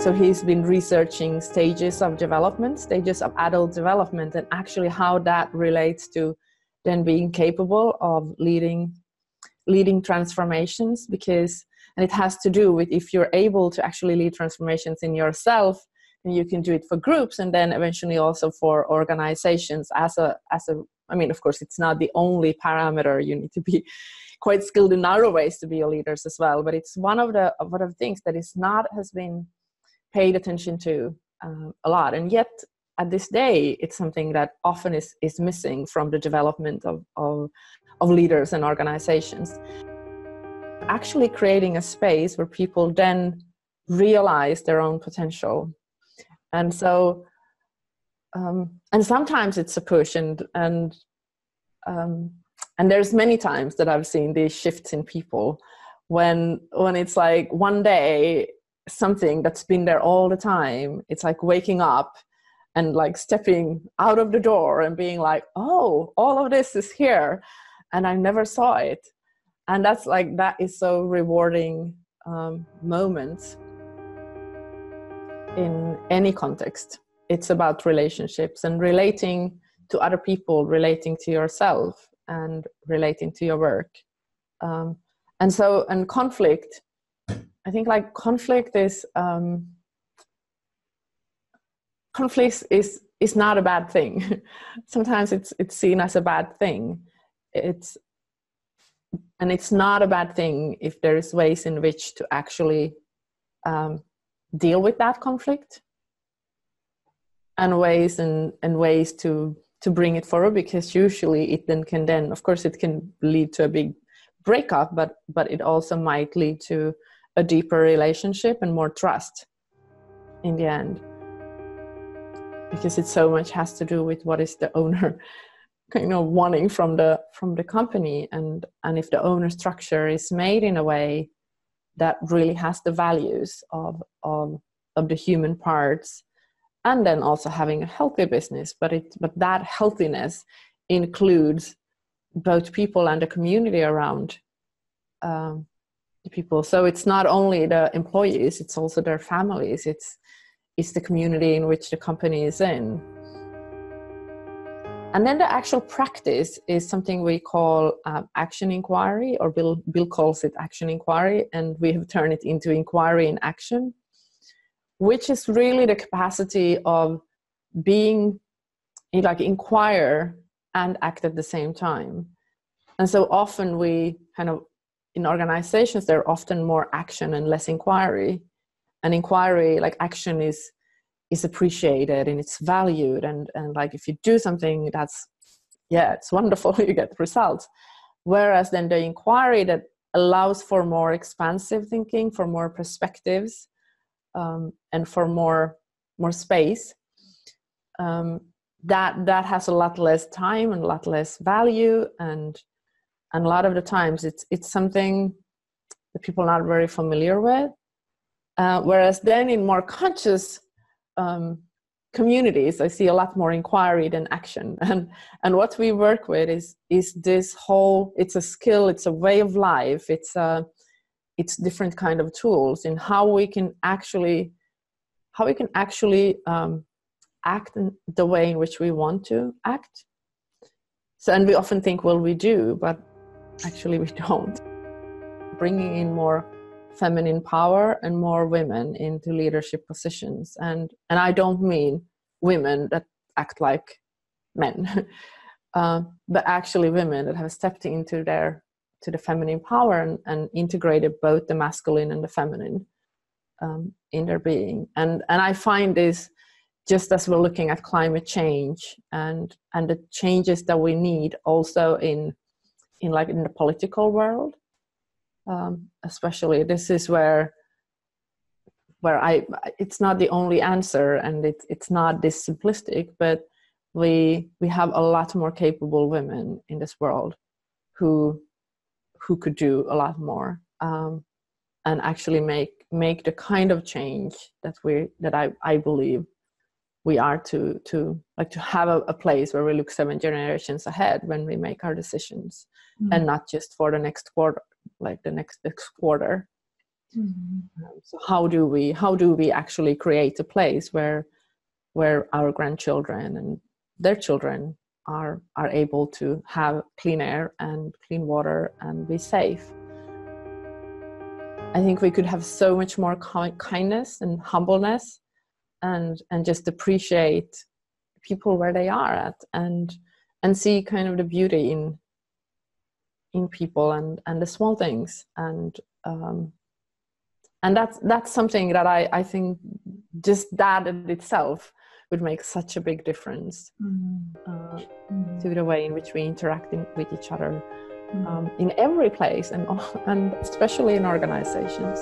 So he's been researching stages of development, stages of adult development, and actually how that relates to then being capable of leading transformations, and it has to do with if you're able to actually lead transformations in yourself, and you can do it for groups and then eventually also for organizations I mean, of course, it's not the only parameter. You need to be quite skilled in other ways to be your leaders as well, but it's one of the things that has been paid attention to a lot. And yet at this day, it's something that often is missing from the development of leaders and organizations. Actually creating a space where people then realize their own potential. And so, and sometimes it's a push and there's many times that I've seen these shifts in people when it's like one day, something that's been there all the time, it's like waking up and like stepping out of the door and being like, oh, all of this is here and I never saw it. And that is so rewarding moment in any context. It's about relationships and relating to other people, relating to yourself and relating to your work. And conflict, I think conflict is not a bad thing. Sometimes it's seen as a bad thing. It's not a bad thing if there is ways in which to actually deal with that conflict, and ways to bring it forward, because usually it can lead to a big breakup, but it also might lead to a deeper relationship and more trust in the end, because it so much has to do with what is the owner wanting from the company, and if the owner structure is made in a way that really has the values of the human parts, and then also having a healthy business, but that healthiness includes both people and the community around the people. So it's not only the employees, it's also their families, it's the community in which the company is in. And then the actual practice is something we call action inquiry, or Bill calls it action inquiry, and we have turned it into inquiry in action, which is really the capacity of being, inquire and act at the same time. And so often in organizations, there are often more action and less inquiry. And inquiry, action is appreciated and it's valued, and if you do something it's wonderful, you get results. Whereas then the inquiry that allows for more expansive thinking, for more perspectives, and for more space, that has a lot less time and a lot less value, and a lot of the times it's something that people are not very familiar with. Whereas then in more conscious communities, I see a lot more inquiry than action, and what we work with is this whole, it's a skill, it's a way of life, it's different kind of tools in how we can actually act in the way in which we want to act. So, and we often think, well, we do, but actually we don't. Bringing in more feminine power and more women into leadership positions, and I don't mean women that act like men, but actually women that have stepped into the feminine power and integrated both the masculine and the feminine in their being, and I find this just as we're looking at climate change and the changes that we need also in the political world. Especially this is where it's not the only answer, and it's not this simplistic, but we have a lot more capable women in this world who could do a lot more, and actually make the kind of change that I believe we are to have a place where we look 7 generations ahead when we make our decisions, and not just for the next quarter. Mm-hmm. So how do we actually create a place where our grandchildren and their children are able to have clean air and clean water and be safe? I think we could have so much more kindness and humbleness and just appreciate people where they are at and see kind of the beauty in people and the small things. And that's something that I think just that in itself would make such a big difference to the way in which we interact with each other in every place and especially in organizations.